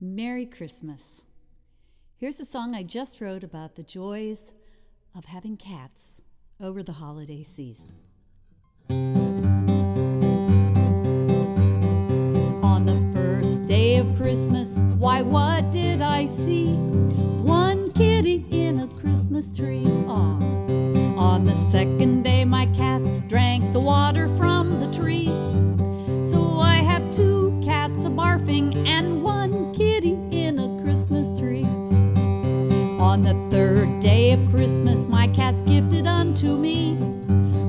Merry Christmas. Here's a song I just wrote about the joys of having cats over the holiday season. On the first day of Christmas, why, what did I see? One kitty in a Christmas tree. Aww. On the second day, my cats drank the water from the tree. So I have two cats a-barfing and one kitty in a Christmas tree. On the third day of Christmas, my cats gifted unto me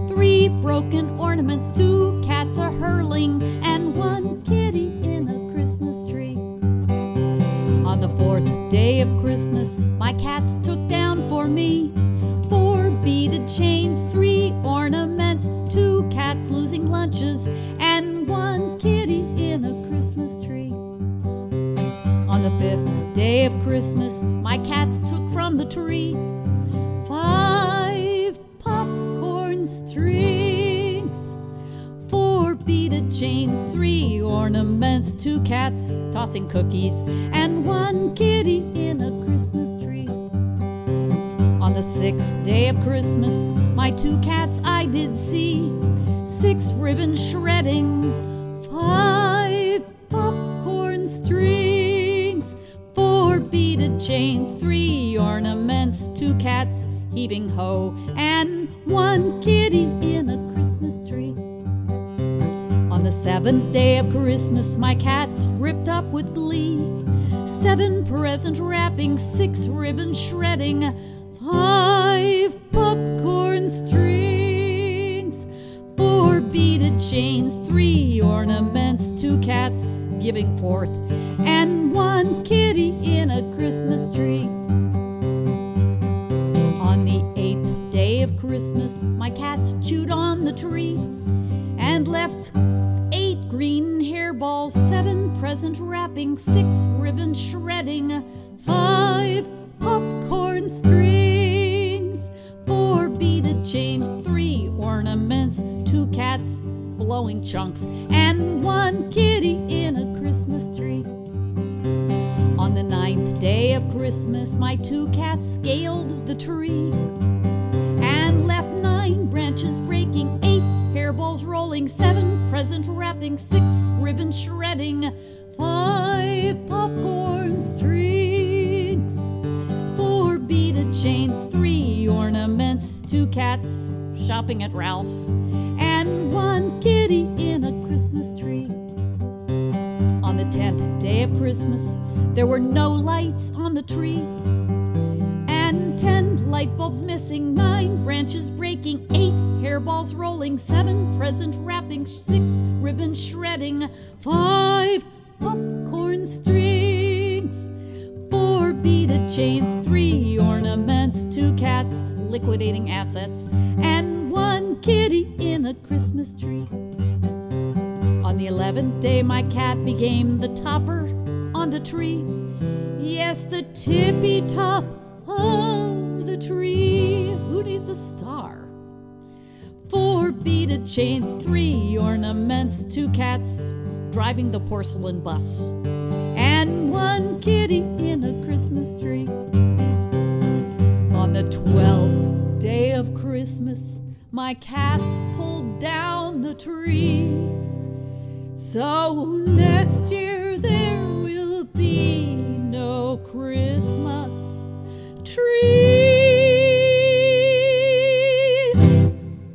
3 broken ornaments, 2 cats a-hurling, and 1 kitty in a Christmas tree. On the fourth day of Christmas, my cats took down for me 4 beaded chains, 3 ornaments, 2 cats losing lunches, and 1 kitty in a Christmas tree. On the fifth day of Christmas, my cats took from the tree 5 popcorn strings, 4 beaded chains, 3 ornaments, 2 cats tossing cookies, and 1 kitty in a Christmas tree. On the sixth day of Christmas, my 2 cats I did see 6 ribbons shredding, 5 popcorn strings, 4 beaded chains, 3 ornaments, 2 cats heaving ho, and 1 kitty in a Christmas tree. On the seventh day of Christmas, my cats ripped up with glee 7 present wrapping, 6 ribbon shredding, 5 popcorn strings, 4 beaded chains, 3 ornaments, 2 cats giving forth, and 1 kitty in a Christmas tree. On the 8th day of Christmas, my cats chewed on the tree and left 8 green hairballs, 7 present wrapping, 6 ribbon shredding, 5 popcorn strings, 4 beaded chains, 3 ornaments, 2 cats blowing chunks, and 1 kitty in a Christmas tree. On the 9th day of Christmas, my 2 cats scaled the tree and left 9 branches breaking, 8 hairballs rolling, 7 present wrapping, 6 ribbon shredding, 5 popcorn strings, 4 beaded chains, 3 ornaments, 2 cats shopping at Ralph's, and 1 kitty in a Christmas tree. On the 10th day of Christmas, there were no lights on the tree, and 10 light bulbs missing, 9 branches breaking, 8 hairballs rolling, 7 present wrapping, 6 ribbon shredding, 5 popcorn strings, 4 beaded chains, 3 ornaments, 2 cats liquidating assets, and 1 kitty in a Christmas tree. On the 11th day, my cat became the topper on the tree. Yes, the tippy top of the tree. Who needs a star? 4 beaded chains, 3 ornaments, 2 cats driving the porcelain bus, and 1 kitty in a Christmas tree. On the 12th day of Christmas, my cats pulled down the tree. So next year there will be no Christmas tree.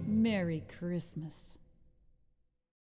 Merry Christmas.